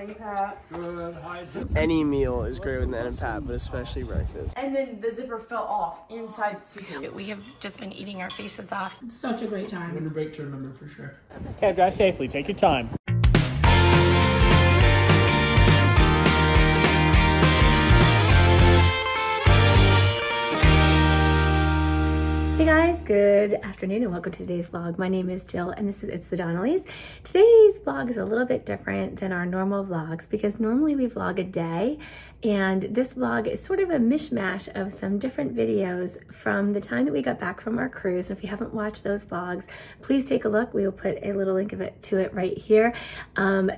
an MPAT. Good. Hi. Any meal is greater than an MPAT, but especially breakfast. And then the zipper fell off inside soup. We have just been eating our faces off. It's such a great time. Winter break to remember for sure. Okay, drive safely. Take your time. Hey guys, good afternoon and welcome to today's vlog. My name is Jill and this is It's The Donnellys. Today's vlog is a little bit different than our normal vlogs because normally we vlog a day, and this vlog is sort of a mishmash of some different videos from the time that we got back from our cruise. And if you haven't watched those vlogs, please take a look. We will put a little link to it right here.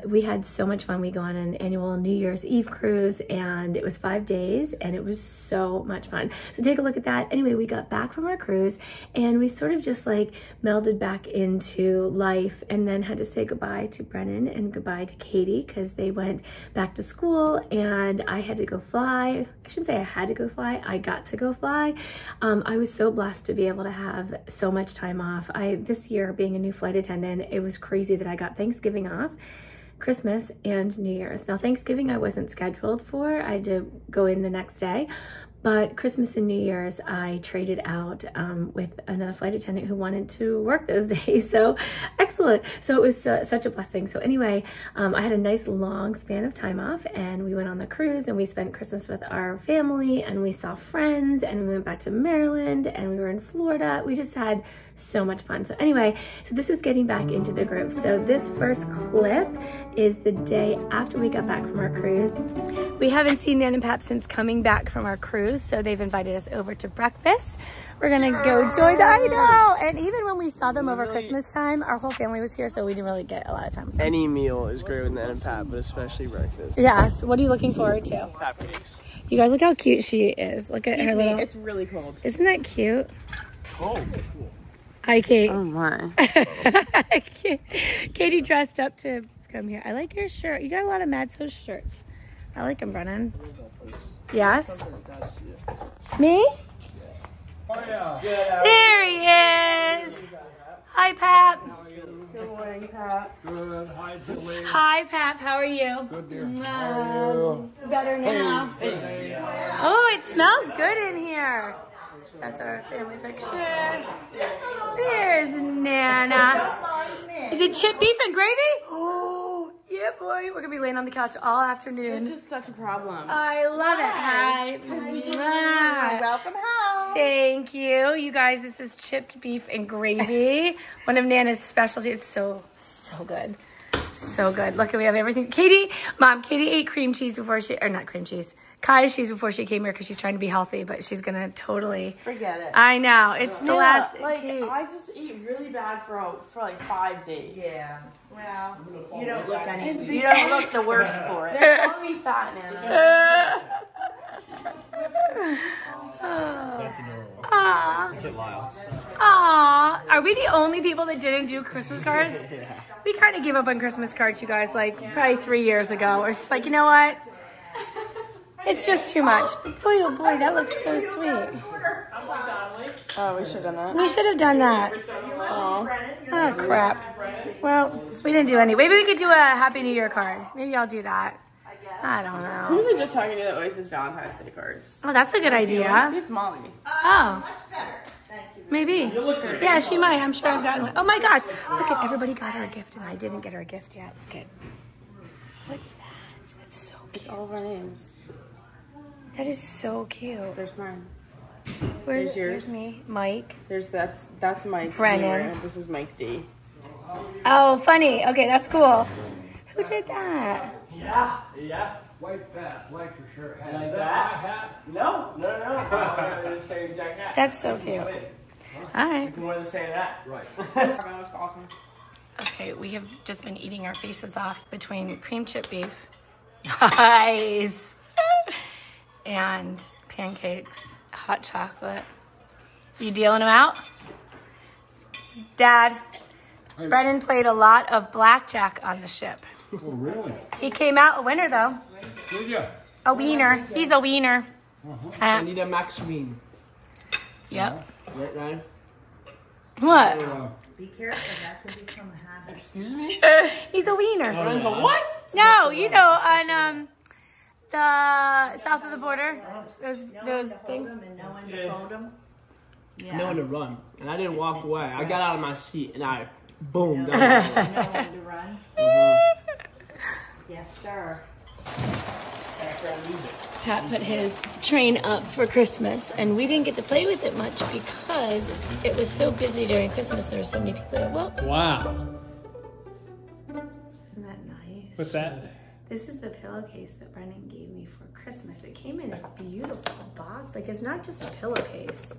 We had so much fun. We go on an annual New Year's Eve cruise and it was 5 days and it was so much fun. So take a look at that. Anyway, we got back from our cruise and we sort of just like melded back into life, and then had to say goodbye to Brennan and goodbye to Katie because they went back to school and I had to go fly. I shouldn't say I had to go fly, I got to go fly. I was so blessed to be able to have so much time off. This year, being a new flight attendant, it was crazy that I got Thanksgiving off, Christmas, and New Year's. Now Thanksgiving I wasn't scheduled for, I had to go in the next day. But Christmas and New Year's, I traded out with another flight attendant who wanted to work those days. So excellent. So it was such a blessing. So anyway, I had a nice long span of time off, and we went on the cruise and we spent Christmas with our family and we saw friends and we went back to Maryland and we were in Florida. We just had so much fun. So anyway, so this is getting back into the groove. So this first clip is the day after we got back from our cruise. We haven't seen Nan and Pap since coming back from our cruise. So they've invited us over to breakfast. We're gonna go join them. I know. And even when we saw them over Christmas time, our whole family was here, so we didn't really get a lot of time with them. Any meal is greater than an MPAT, but especially breakfast. Yes. What are you looking forward to? Pap cakes. You guys, look how cute she is. Look at her little. It's really cold. Isn't that cute? Cold. Hi, Kate. Oh my. Katie dressed up to come here. I like your shirt. You got a lot of Madso shirts. I like them, Brennan. Yes? Me? Oh, yeah. There he is! Hi, Pap. Good morning, Pap. Good. Hi, Jill. Hi, Pap. How are you? Good, dear. How are you? Better now. Oh, it smells good in here. That's our family picture. There's Nana. Is it chipped beef and gravy? Oh! Yeah, boy, we're gonna be laying on the couch all afternoon. This is such a problem. I love it. Hi. Because we just welcome home. Thank you. You guys, this is chipped beef and gravy. One of Nana's specialties. It's so good. So good. Look, we have everything. Katie ate cream cheese before she, or not cream cheese, cottage cheese before she came here because she's trying to be healthy, but she's gonna totally forget it. I know. It's the last. Like, Kate. I just eat really bad for like 5 days. Yeah. Well, you don't look anything. You don't look the worse for it. They're probably fat now. Aww. Are we the only people that didn't do Christmas cards? Yeah. We kind of gave up on Christmas cards, you guys, like probably 3 years ago. We're just like, you know what? It's just too much. Boy, oh boy, that looks so sweet. Oh, we should have done that. We should have done that. Oh, crap. Well, we didn't do any. Maybe we could do a Happy New Year card. Maybe I'll do that. I don't know. I'm usually just talking to the Oasis Valentine's Day cards. Oh, that's a good idea. It's Molly. Oh. Much better. Thank you. Maybe. Yeah, she might. I'm sure I've gotten one. Oh my gosh. Look at everybody got her a gift and I didn't get her a gift yet. Look at. What's that? That's so cute. It's all of our names. That is so cute. There's mine. Where's yours? There's me. Mike. There's that's Mike. Brennan. This is Mike D. Oh, funny. Okay, that's cool. Who did that? Yeah. White path, like for sure. Like that hat? No. The same exact hat. That's so cute. All right. You can wear the same hat. Right. That's awesome. Okay, we have just been eating our faces off between cream chip beef, nice, and pancakes, hot chocolate. You dealing them out, Dad? Brennan played a lot of blackjack on the ship. Oh, really? He came out a winner, though. Did you? A wiener. He's a wiener. I need a max ween. Yep. Right, Ryan? What? Be careful, that could become a habit. Excuse me? He's a wiener. Brennan's a what? No, you know, on the south of the border, those things. And no one to fold them. Yeah. No one to run. And I didn't walk away. I got out of my seat and I boomed. No one to run. Yes, sir. Pat put his train up for Christmas, and we didn't get to play with it much because it was so busy during Christmas. There were so many people that woke. Wow. Isn't that nice? What's that? This is the pillowcase that Brennan gave me for Christmas. It came in this beautiful box. Like, it's not just a pillowcase.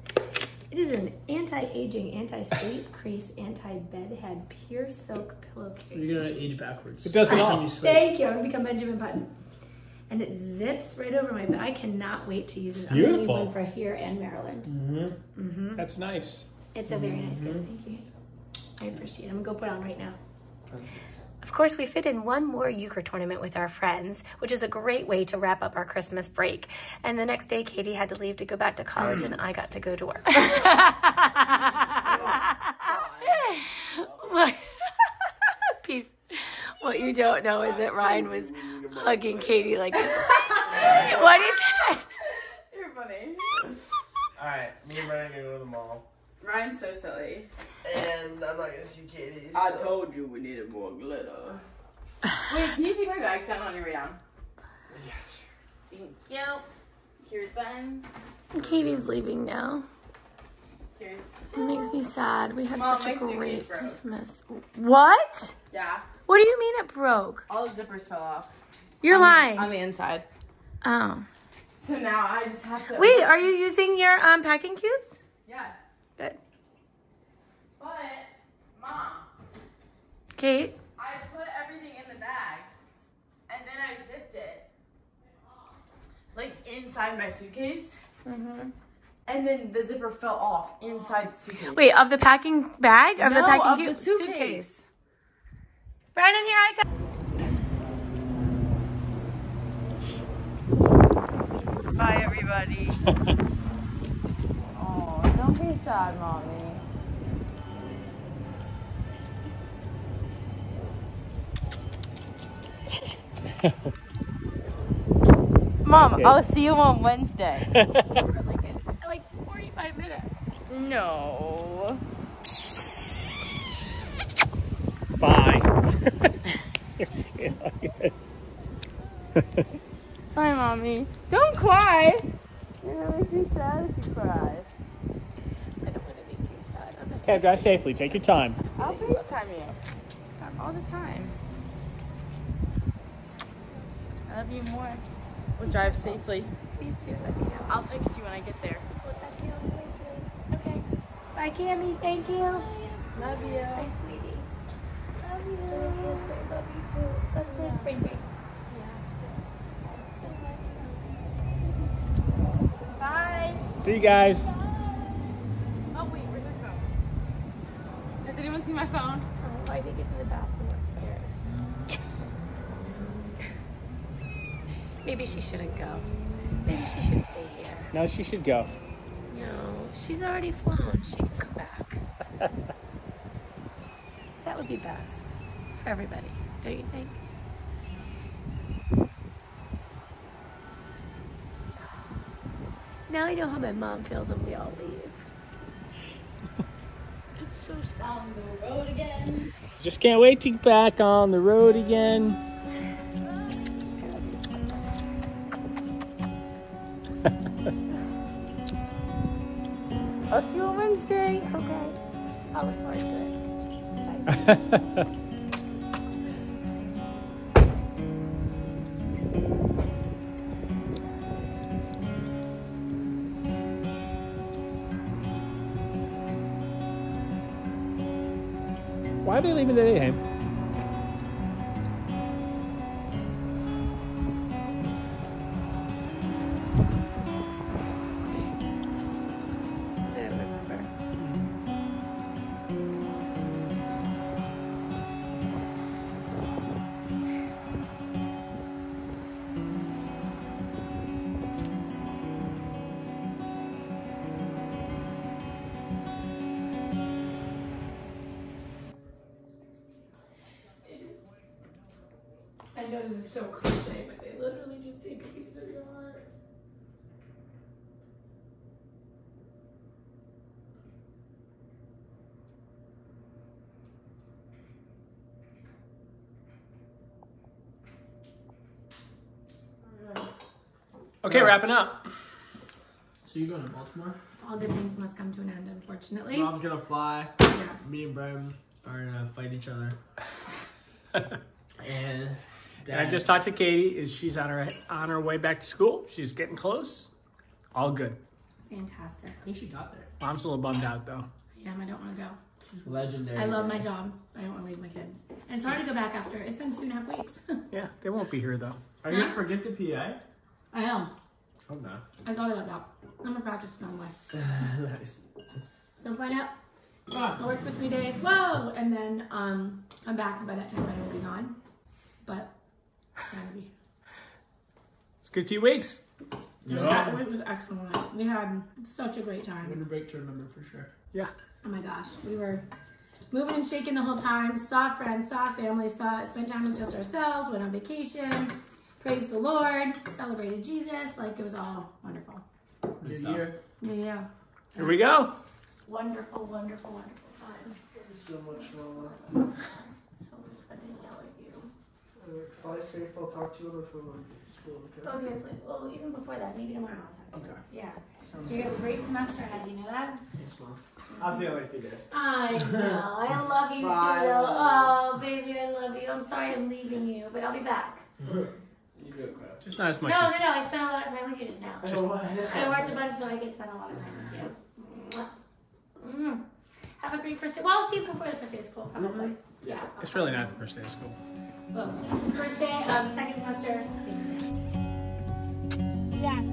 It is an anti-aging, anti-sleep crease, anti-bedhead, pure silk pillowcase. You're going to age backwards. It doesn't help you sleep. Thank you. I'm going to become Benjamin Button. And it zips right over my bed. I cannot wait to use it. Beautiful. I'm going to need one for here and Maryland. Mm-hmm. Mm-hmm. That's nice. It's a very nice gift. Thank you. I appreciate it. I'm going to go put on right now. Perfect. Of course, we fit in one more euchre tournament with our friends, which is a great way to wrap up our Christmas break. And the next day, Katie had to leave to go back to college, and I got to go to work. Peace. What you don't know is that Ryan was hugging Katie like this. What do you say? You're funny. All right, me and Ryan are going to go to the mall. Ryan's so silly. And I'm not gonna see Katie. So. I told you we needed more glitter. Wait, can you take my bag? Because I don't want to read down. Yeah, sure. Thank you. Here's Ben. Katie's leaving now. Here's Jill. It makes me sad. We had such a great Christmas. What? Yeah. What do you mean it broke? All the zippers fell off. You're lying. On the inside. Oh. So now I just have to. Wait, are you using your packing cubes? Yeah. Good. But, Mom. Kate? I put everything in the bag, and then I zipped it, like, inside my suitcase. Mm-hmm. And then the zipper fell off inside the suitcase. Wait, of the packing bag? Of the packing of the suitcase. Brennan, here I go. Bye, everybody. Don't be sad, Mommy. Mom, okay. I'll see you on Wednesday. like 45 minutes. No. Bye. Bye, Mommy. Don't cry. You're gonna make me sad if you cry. Okay, drive safely. Take your time. I'll FaceTime you. All the time. I love you more. We'll drive safely. Please do. Let me know. I'll text you when I get there. We'll text you on the way too. Okay. Bye, Cammy. Thank you. Love you. Bye, sweetie. Love you. Love you too. Let's play spring break. Yeah. So much. Bye. See you guys. Bye. See my phone? Oh, I think it's in the bathroom upstairs. Maybe she shouldn't go. Maybe she should stay here. No, she should go. No, she's already flown. She can come back. That would be best for everybody, don't you think? Now I know how my mom feels when we all leave. So sad. On the road again. Just can't wait to get back on the road again. I'll see you on Wednesday. Okay. I'll look forward to it. Bye. Why are they leaving today, Ham? I don't remember. know this is so cliche, but they literally just take a piece of your heart. Okay, wrapping up. So you're going to Baltimore? All good things must come to an end, unfortunately. Rob's going to fly. Yes. Me and Brian are going to fight each other. And I just talked to Katie. She's on her way back to school. She's getting close. All good. Fantastic. I think she got there. Mom's a little bummed out, though. I am. I don't want to go. Legendary. I love my job. I don't want to leave my kids. And it's hard to go back after. It's been 2.5 weeks. Yeah, they won't be here, though. Are you going to forget the PI? I am. Oh, no. I thought about that. I'm going to practice my way. Nice. So fly out. I'll work for 3 days. Whoa! And then I'm back, and by that time I will be gone. But it's going to be. It's a good few weeks. Yeah. It was excellent. We had such a great time. Winter break to remember for sure. Yeah. Oh my gosh. We were moving and shaking the whole time. Saw friends, saw family, spent time with just ourselves, went on vacation. Praise the Lord, celebrated Jesus, like it was all wonderful. New year. New year. Here we go. Wonderful, wonderful, wonderful time. So much fun. So much fun to hang out with you. Probably safe, I'll talk to you before school. Oh, yeah, well, even before that, maybe tomorrow I'll talk to you. Okay. Yeah. You're going to have a great semester ahead, you know that? Thanks, Mom. I'll see you later, guys. I know. I love you, Jill. Oh, baby, I love you. I'm sorry I'm leaving you, but I'll be back. Just not as much. No. I spent a lot of time with you just now. I worked a bunch, so I could spend a lot of time with you. Mm. Have a great first day. Well, I'll see you before the first day of school, probably. Mm-hmm. Yeah. It's really not the first day of school. Well, first day of second semester. Yes.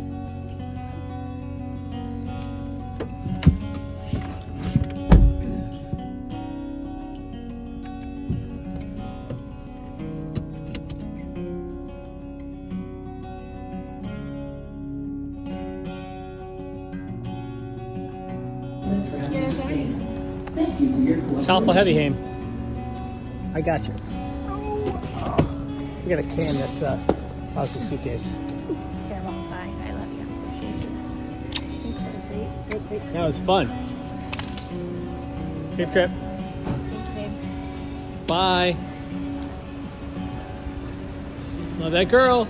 It's helpful heavy hand. I got you. We gotta can this how's the suitcase? It's terrible. Bye. I love you. That was fun. Safe trip. Thank you, babe. Bye. Love that girl.